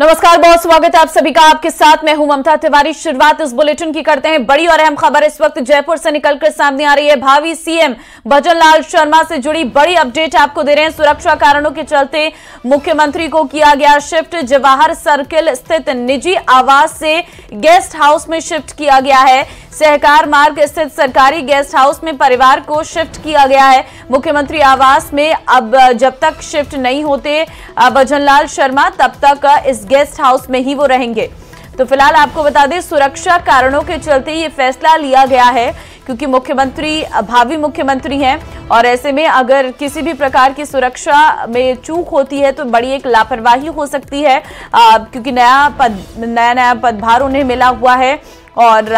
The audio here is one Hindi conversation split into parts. नमस्कार, बहुत स्वागत है आप सभी का। आपके साथ मैं हूं ममता तिवारी। शुरुआत इस बुलेटिन की करते हैं। बड़ी और अहम खबर इस वक्त जयपुर से निकलकर सामने आ रही है। भावी सीएम भजनलाल शर्मा से जुड़ी बड़ी अपडेट आपको दे रहे हैं। सुरक्षा कारणों के चलते मुख्यमंत्री को किया गया शिफ्ट। जवाहर सर्किल स्थित निजी आवास से गेस्ट हाउस में शिफ्ट किया गया है। सहकार मार्ग स्थित सरकारी गेस्ट हाउस में परिवार को शिफ्ट किया गया है। मुख्यमंत्री आवास में अब जब तक शिफ्ट नहीं होते भजनलाल शर्मा, तब तक इस गेस्ट हाउस में ही वो रहेंगे। तो फिलहाल आपको बता दें, सुरक्षा कारणों के चलते ये फैसला लिया गया है, क्योंकि मुख्यमंत्री भावी मुख्यमंत्री हैं और ऐसे में अगर किसी भी प्रकार की सुरक्षा में चूक होती है तो बड़ी एक लापरवाही हो सकती है, क्योंकि नया पदभार उन्हें मिला हुआ है और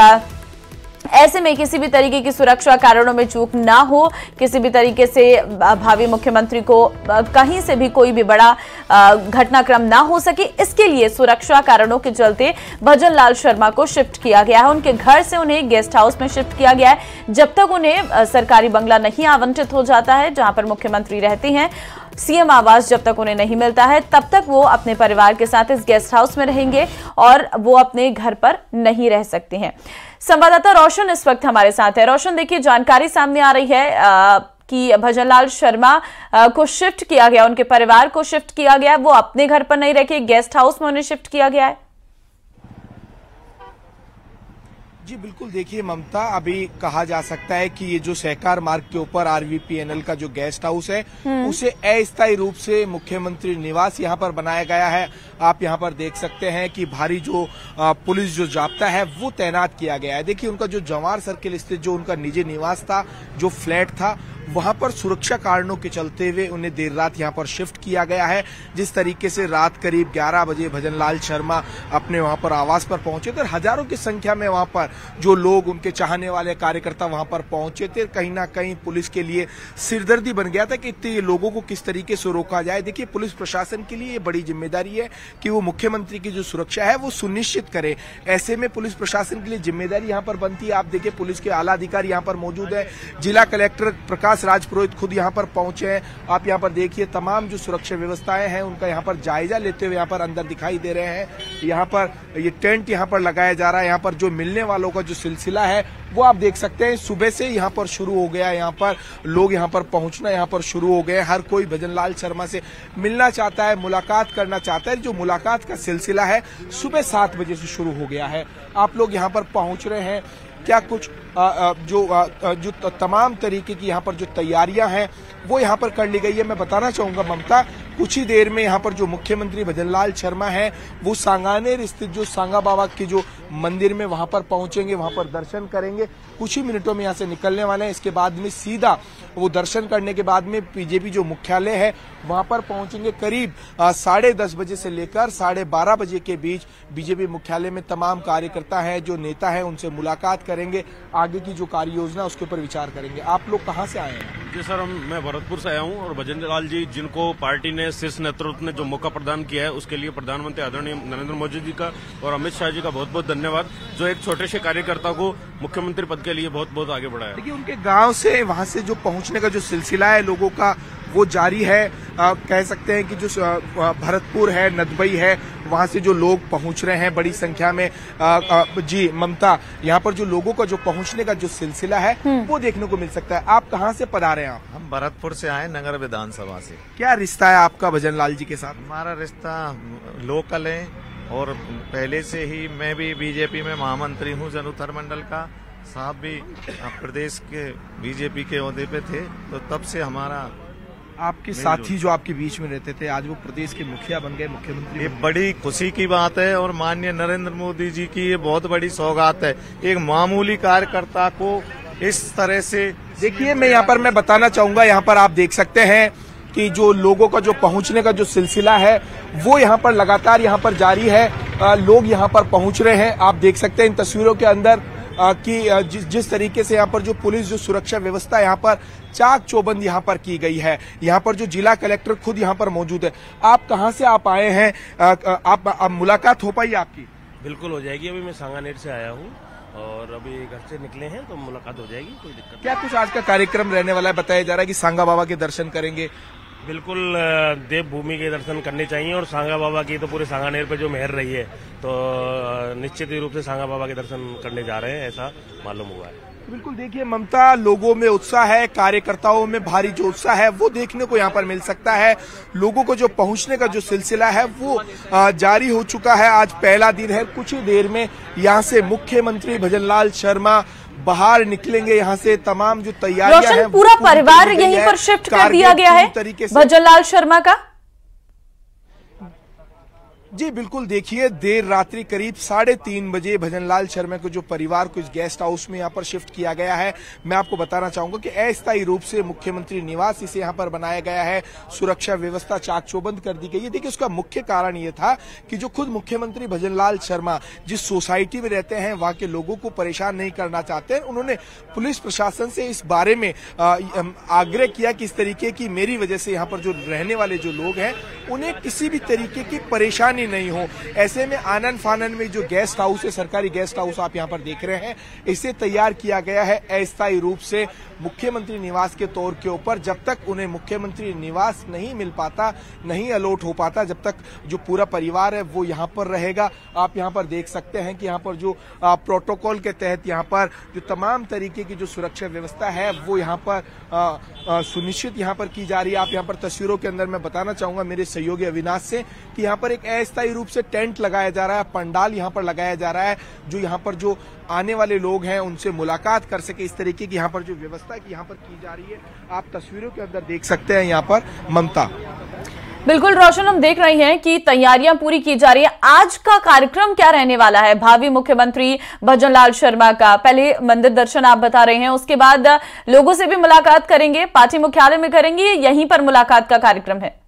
ऐसे में किसी भी तरीके की सुरक्षा कारणों में चूक ना हो, किसी भी तरीके से भावी मुख्यमंत्री को कहीं से भी कोई भी बड़ा घटनाक्रम ना हो सके, इसके लिए सुरक्षा कारणों के चलते भजनलाल शर्मा को शिफ्ट किया गया है। उनके घर से उन्हें गेस्ट हाउस में शिफ्ट किया गया है। जब तक उन्हें सरकारी बंगला नहीं आवंटित हो जाता है, जहां पर मुख्यमंत्री रहते हैं, सीएम आवास जब तक उन्हें नहीं मिलता है, तब तक वो अपने परिवार के साथ इस गेस्ट हाउस में रहेंगे और वो अपने घर पर नहीं रह सकते हैं। संवाददाता रोशन इस वक्त हमारे साथ है। रोशन, देखिए जानकारी सामने आ रही है कि भजनलाल शर्मा को शिफ्ट किया गया, उनके परिवार को शिफ्ट किया गया, वो अपने घर पर नहीं रखे, गेस्ट हाउस में उन्हें शिफ्ट किया गया है। जी बिल्कुल, देखिए ममता, अभी कहा जा सकता है कि ये जो सहकार मार्ग के ऊपर आरवीपीएनएल का जो गेस्ट हाउस है, उसे अस्थायी रूप से मुख्यमंत्री निवास यहाँ पर बनाया गया है। आप यहाँ पर देख सकते हैं कि भारी जो पुलिस जो जाब्ता है वो तैनात किया गया है। देखिए उनका जो जवाहर सर्किल स्थित जो उनका निजी निवास था, जो फ्लैट था, वहां पर सुरक्षा कारणों के चलते हुए उन्हें देर रात यहां पर शिफ्ट किया गया है। जिस तरीके से रात करीब 11 बजे भजनलाल शर्मा अपने वहां पर आवास पर पहुंचे थे, हजारों की संख्या में वहां पर जो लोग उनके चाहने वाले कार्यकर्ता वहां पर पहुंचे थे, कहीं ना कहीं पुलिस के लिए सिरदर्दी बन गया था कि इतने लोगों को किस तरीके से रोका जाए। देखिए पुलिस प्रशासन के लिए ये बड़ी जिम्मेदारी है कि वो मुख्यमंत्री की जो सुरक्षा है वो सुनिश्चित करे। ऐसे में पुलिस प्रशासन के लिए जिम्मेदारी यहाँ पर बनती है। आप देखिए पुलिस के आला अधिकारी यहाँ पर मौजूद है, जिला कलेक्टर राजपुरोहित खुद यहां पर पहुंचे हैं। आप यहां पर देखिए तमाम जो सुरक्षा व्यवस्थाएं हैं उनका यहां पर जायजा लेते हुए यहां पर अंदर दिखाई दे रहे हैं। यहां पर ये टेंट यहां पर लगाया जा रहा है। यहां पर जो मिलने वालों का जो सिलसिला है वो आप देख सकते हैं, सुबह से यहाँ पर शुरू हो गया। यहाँ पर लोग यहाँ पर पहुंचना यहाँ पर शुरू हो गए। हर कोई भजनलाल शर्मा से मिलना चाहता है, मुलाकात करना चाहता है। जो मुलाकात का सिलसिला है सुबह 7 बजे से शुरू हो गया है। आप लोग यहाँ पर पहुंच रहे हैं। क्या कुछ जो तमाम तरीके की यहाँ पर जो तैयारियां हैं वो यहाँ पर कर ली गई है। मैं बताना चाहूँगा ममता, कुछ ही देर में यहाँ पर जो मुख्यमंत्री भजनलाल शर्मा हैं वो सांगानेर स्थित जो सांगा बाबा के जो मंदिर में वहाँ पर पहुँचेंगे, वहाँ पर दर्शन करेंगे। कुछ ही मिनटों में यहाँ से निकलने वाले हैं। इसके बाद में सीधा वो दर्शन करने के बाद में बीजेपी जो मुख्यालय है वहाँ पर पहुँचेंगे। करीब 10:30 बजे से लेकर 12:30 बजे के बीच बीजेपी मुख्यालय में तमाम कार्यकर्ता हैं, जो नेता हैं, उनसे मुलाकात करेंगे। आगे की जो कार्य योजना उसके ऊपर विचार करेंगे। आप लोग कहाँ से आए हैं? जी सर, मैं भरतपुर से आया हूँ और भजनलाल जी जिनको पार्टी ने, शीर्ष नेतृत्व ने जो मौका प्रदान किया है, उसके लिए प्रधानमंत्री आदरणीय नरेंद्र मोदी जी का और अमित शाह जी का बहुत बहुत धन्यवाद, जो एक छोटे से कार्यकर्ता को मुख्यमंत्री पद के लिए बहुत बहुत आगे बढ़ाया। देखिए उनके गाँव से वहाँ से जो पहुँचने का जो सिलसिला है लोगों का वो जारी है। कह सकते हैं कि जो भरतपुर है, नदबई है, वहाँ से जो लोग पहुँच रहे हैं बड़ी संख्या में। जी ममता, यहाँ पर जो लोगों का जो पहुँचने का जो सिलसिला है वो देखने को मिल सकता है। आप कहाँ से पधारे हैं? आप हम भरतपुर से आए, नगर विधानसभा से। क्या रिश्ता है आपका भजनलाल जी के साथ? हमारा रिश्ता लोकल है और पहले से ही मैं भी बीजेपी में महामंत्री हूँ, जनउत्थान मंडल का। साहब भी प्रदेश के बीजेपी के ओहदे पे थे, तो तब से हमारा आपके साथी जो आपके बीच में रहते थे, आज वो प्रदेश के मुखिया बन गए, मुख्यमंत्री। ये बड़ी खुशी की बात है और माननीय नरेंद्र मोदी जी की ये बहुत बड़ी सौगात है, एक मामूली कार्यकर्ता को इस तरह से। देखिए मैं यहाँ पर मैं बताना चाहूंगा, यहाँ पर आप देख सकते हैं कि जो लोगों का जो पहुँचने का जो सिलसिला है वो यहाँ पर लगातार यहाँ पर जारी है। लोग यहाँ पर पहुँच रहे हैं। आप देख सकते हैं इन तस्वीरों के अंदर कि जिस तरीके से यहाँ पर जो पुलिस जो सुरक्षा व्यवस्था यहाँ पर चाक चौबंद यहाँ पर की गई है। यहाँ पर जो जिला कलेक्टर खुद यहाँ पर मौजूद है। आप कहाँ से आप आए हैं? आप मुलाकात हो पाई आपकी? बिल्कुल हो जाएगी। अभी मैं सांगानेर से आया हूँ और अभी घर से निकले हैं, तो मुलाकात हो जाएगी, कोई दिक्कत। क्या कुछ आज का कार्यक्रम रहने वाला है? बताया जा रहा है कि सांगा बाबा के दर्शन करेंगे, बिल्कुल देवभूमि के दर्शन करने चाहिए और सांगा बाबा की तो पूरे सांगानेर पर जो मेहर रही है तो निश्चित ही रूप से सांगा बाबा के दर्शन करने जा रहे हैं ऐसा मालूम हुआ है। बिल्कुल देखिए ममता, लोगों में उत्साह है, कार्यकर्ताओं में भारी जो उत्साह है वो देखने को यहाँ पर मिल सकता है। लोगों को जो पहुंचने का जो सिलसिला है वो जारी हो चुका है। आज पहला दिन है, कुछ ही देर में यहाँ से मुख्यमंत्री भजनलाल शर्मा बाहर निकलेंगे। यहाँ से तमाम जो तैयारियां हैं पूरा परिवार यहीं पर शिफ्ट कर दिया गया है भजनलाल शर्मा का। जी बिल्कुल, देखिए देर रात्रि करीब 3:30 बजे भजनलाल शर्मा को जो परिवार को इस गेस्ट हाउस में यहाँ पर शिफ्ट किया गया है। मैं आपको बताना चाहूंगा कि अस्थायी रूप से मुख्यमंत्री निवास इसे यहाँ पर बनाया गया है, सुरक्षा व्यवस्था चाकचौबंद कर दी गई है। देखिए उसका मुख्य कारण ये था कि जो खुद मुख्यमंत्री भजनलाल शर्मा जिस सोसाइटी में रहते हैं वहाँ के लोगों को परेशान नहीं करना चाहते हैं। उन्होंने पुलिस प्रशासन से इस बारे में आग्रह किया कि इस तरीके की मेरी वजह से यहाँ पर जो रहने वाले जो लोग हैं उन्हें किसी भी तरीके की परेशानी नहीं हो। ऐसे में आनन फानन में जो गेस्ट हाउस है, सरकारी गेस्ट हाउस आप यहां पर देख रहे हैं, इसे तैयार किया गया है अस्थायी रूप से मुख्यमंत्री निवास के तौर के ऊपर। जब तक उन्हें मुख्यमंत्री निवास नहीं मिल पाता, नहीं अलॉट हो पाता, जब तक जो पूरा परिवार है वो यहां पर रहेगा। आप यहां पर देख सकते हैं कि यहां पर जो प्रोटोकॉल के तहत यहां पर जो तमाम तरीके की जो सुरक्षा व्यवस्था है वो यहां पर सुनिश्चित यहां पर की जा रही है। आप यहां पर तस्वीरों के अंदर मैं बताना चाहूंगा मेरे सहयोगी अविनाश से कि यहां पर एक अस्थायी रूप से टेंट लगाया जा रहा है, पंडाल यहां पर लगाया जा रहा है, जो यहां पर जो आने वाले लोग हैं उनसे मुलाकात कर सके, इस तरीके की यहां पर जो व्यवस्था यहां पर की जा रही है। आप तस्वीरों के अंदर देख सकते हैं यहां पर ममता। बिल्कुल रोशन, हम देख रहे हैं कि तैयारियां पूरी की जा रही है। आज का कार्यक्रम क्या रहने वाला है भावी मुख्यमंत्री भजनलाल शर्मा का? पहले मंदिर दर्शन आप बता रहे हैं, उसके बाद लोगों से भी मुलाकात करेंगे, पार्टी मुख्यालय में करेंगे, यहीं पर मुलाकात का कार्यक्रम है।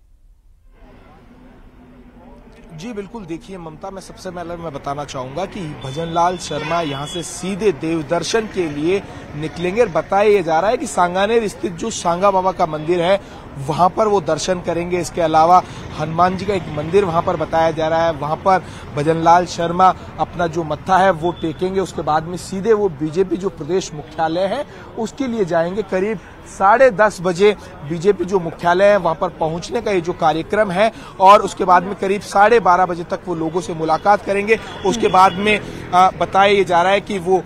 जी बिल्कुल, देखिए ममता, मैं सबसे पहले मैं बताना चाहूंगा कि भजनलाल शर्मा यहां से सीधे देव दर्शन के लिए निकलेंगे और बताया जा रहा है कि सांगानेर स्थित जो सांगा बाबा का मंदिर है वहां पर वो दर्शन करेंगे। इसके अलावा हनुमान जी का एक मंदिर वहां पर बताया जा रहा है, वहां पर भजनलाल शर्मा अपना जो मत्था है वो टेकेंगे। उसके बाद में सीधे वो बीजेपी जो प्रदेश मुख्यालय है उसके लिए जाएंगे। करीब 10:30 बजे बीजेपी जो मुख्यालय है वहां पर पहुंचने का ये जो कार्यक्रम है और उसके बाद में करीब 12:30 बजे तक वो लोगों से मुलाकात करेंगे। उसके बाद में बताया जा रहा है कि वो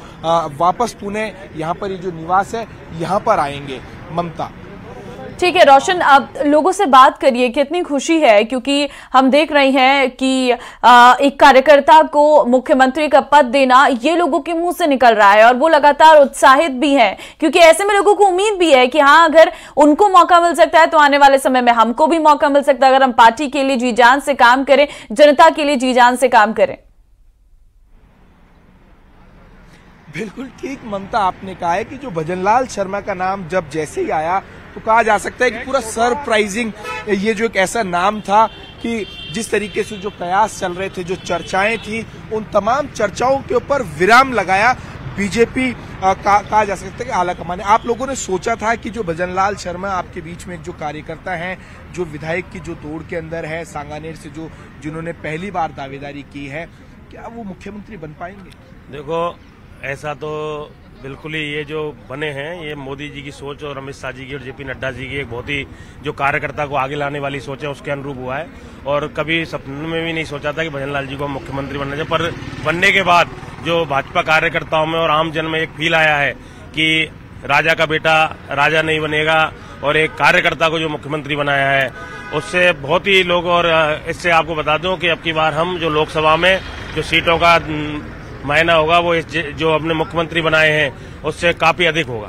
वापस पुणे यहाँ पर ये जो निवास है यहाँ पर आएंगे। ममता ठीक है रोशन, आप लोगों से बात करिए, कितनी खुशी है क्योंकि हम देख रहे हैं कि एक कार्यकर्ता को मुख्यमंत्री का पद देना ये लोगों के मुंह से निकल रहा है और वो लगातार उत्साहित भी हैं क्योंकि ऐसे में लोगों को उम्मीद भी है कि हाँ अगर उनको मौका मिल सकता है तो आने वाले समय में हमको भी मौका मिल सकता है, अगर हम पार्टी के लिए जी जान से काम करें, जनता के लिए जी जान से काम करें। बिल्कुल ठीक ममता, आपने कहा है कि जो भजनलाल शर्मा का नाम जब जैसे ही आया तो कहा जा सकता है कि पूरा सरप्राइजिंग, ये जो एक ऐसा नाम था कि जिस तरीके से जो प्रयास चल रहे थे, जो चर्चाएं थी, उन तमाम चर्चाओं के ऊपर विराम लगाया बीजेपी कहा जा सकता है कि आला कमान। आप लोगों ने सोचा था कि जो भजनलाल शर्मा आपके बीच में जो कार्यकर्ता हैं, जो विधायक की जो दौड़ के अंदर है, सांगानेर से जो जिन्होंने पहली बार दावेदारी की है, क्या वो मुख्यमंत्री बन पाएंगे? देखो ऐसा तो बिल्कुल ही ये जो बने हैं ये मोदी जी की सोच और अमित शाह जी की और जेपी नड्डा जी की एक बहुत ही जो कार्यकर्ता को आगे लाने वाली सोच है उसके अनुरूप हुआ है। और कभी सपने में भी नहीं सोचा था कि भजनलाल जी को मुख्यमंत्री बनना चाहिए, पर बनने के बाद जो भाजपा कार्यकर्ताओं में और आमजन में एक फील आया है कि राजा का बेटा राजा नहीं बनेगा और एक कार्यकर्ता को जो मुख्यमंत्री बनाया है उससे बहुत ही लोग। और इससे आपको बता दूं कि अब की बार हम जो लोकसभा में जो सीटों का मायना होगा वो जो अपने मुख्यमंत्री बनाए हैं उससे काफी अधिक होगा।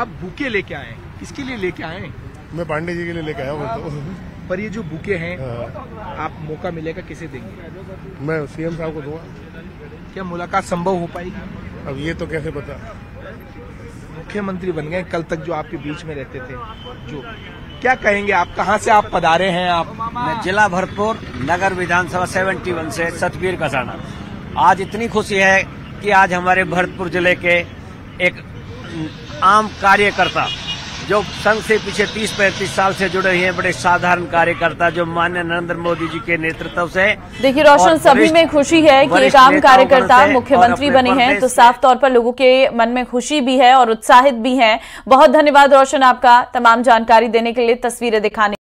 आप बुके लेके आए, किसके लिए लेके आए? मैं पांडे जी के लिए लेके आया हूँ। पर ये जो बुके हैं आप मौका मिलेगा किसे देंगे? मैं सीएम साहब को दूंगा। क्या मुलाकात संभव हो पाएगी? अब ये तो कैसे पता। मुख्यमंत्री बन गए कल तक जो आपके बीच में रहते थे, जो क्या कहेंगे आप, कहाँ से आप पधारे हैं? आप जिला भरतपुर नगर विधानसभा 71 से सतबीर कसाना। आज इतनी खुशी है कि आज हमारे भरतपुर जिले के एक आम कार्यकर्ता जो संघ से पिछले 30-35 साल से जुड़े हैं, बड़े साधारण कार्यकर्ता जो माननीय नरेंद्र मोदी जी के नेतृत्व से, देखिए रोशन सभी में खुशी है कि एक आम कार्यकर्ता मुख्यमंत्री बने हैं तो साफ तौर पर लोगों के मन में खुशी भी है और उत्साहित भी है। बहुत धन्यवाद रोशन आपका तमाम जानकारी देने के लिए, तस्वीरें दिखाने